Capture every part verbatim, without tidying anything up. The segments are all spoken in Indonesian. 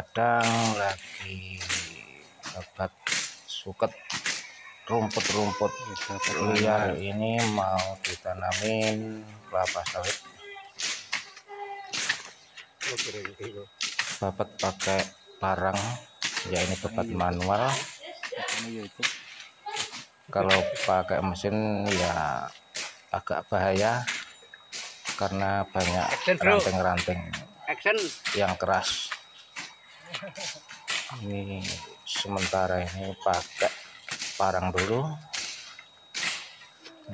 kadang lagi obat suket rumput-rumput liar ini mau ditanamin kelapa sawit. Babat pakai parang ya, ini babat manual. Kalau pakai mesin ya agak bahaya karena banyak ranting-ranting yang keras. Ini sementara ini pakai parang dulu.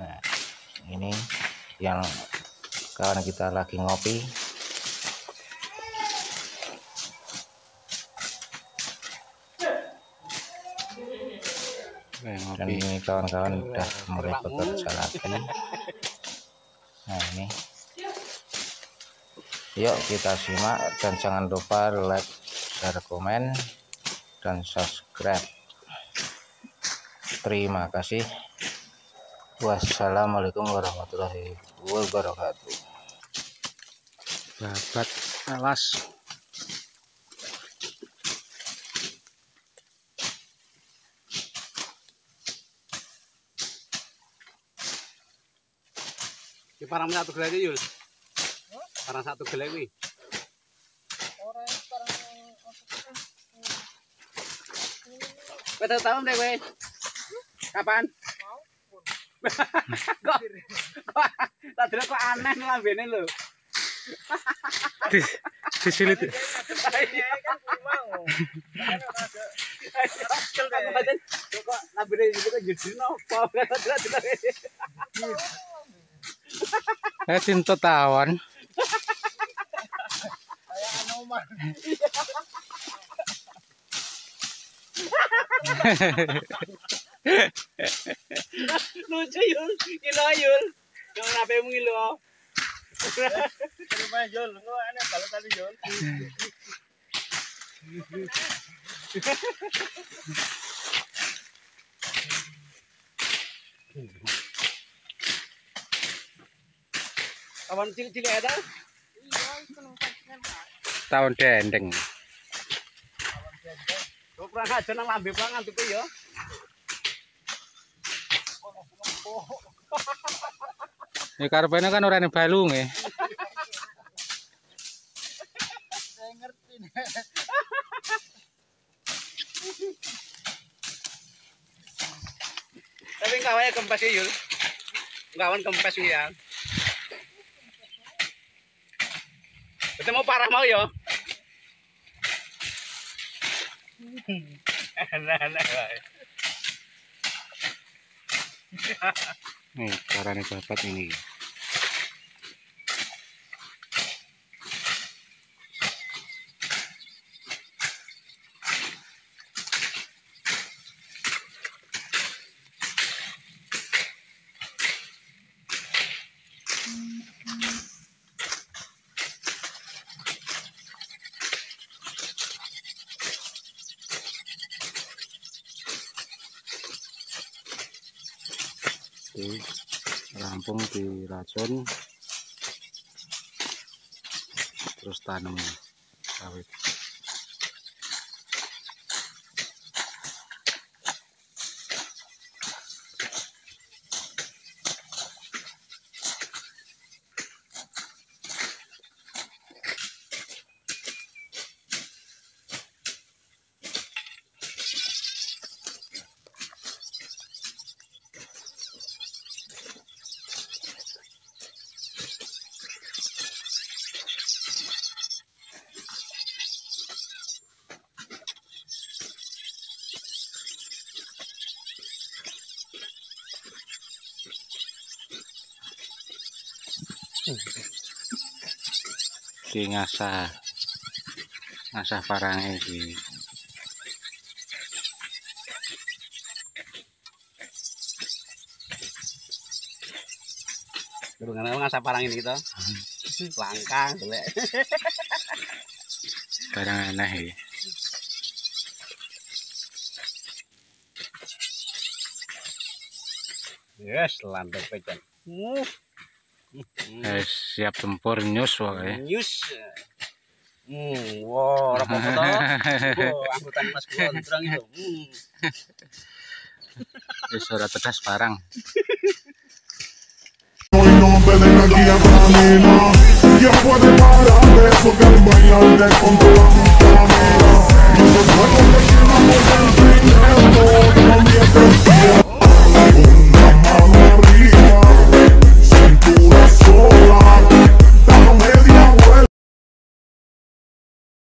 Nah, ini yang kawan kita lagi ngopi. Dan ini kawan-kawan udah mulai bekerja lagi. Nah, ini yuk kita simak, dan jangan lupa like, share, komen, dan subscribe. Terima kasih. Wassalamualaikum warahmatullahi wabarakatuh. Babat alas. Di parang satu gelai itu, parang satu gelai itu. Berapa tahun deh, weh? Kapan? Kok, kok, tak dulu kok aneh lambene lo. Disilit. Kok lambene itu kok jadi nopo? Eh, cinta tawan. Kayak anoman. Lucu Yul, gila Yul. Jangan sampai mengilo. Terima Yul, kok aneh kalau tadi Yul. Kawan cilik-cilik ada? Iya, tahun dendeng. Tahun dendeng. Kok kurang aja nang lambe pangan tuku ya. Ya karepene kan ora ene balunge. Saya ngerti nek. Tapi kawae kempes iki, Yul. Kawan kempes iki ya. Ketemu parah mau yo. Enak-enak wae. Nih, carane babat ini. Rampung di racun, terus tanam sawit. Di ngasah ngasah parangnya di ngasah parang ini gitu langkang jelek barang aneh ya. Yes, lantai pecan. Yes, siap tempur nyus wae. Nyus. Hmm, wow, rapat foto. Wow, angkutan Mas Gondrong itu. Hmm. Ya, suara pedas barang.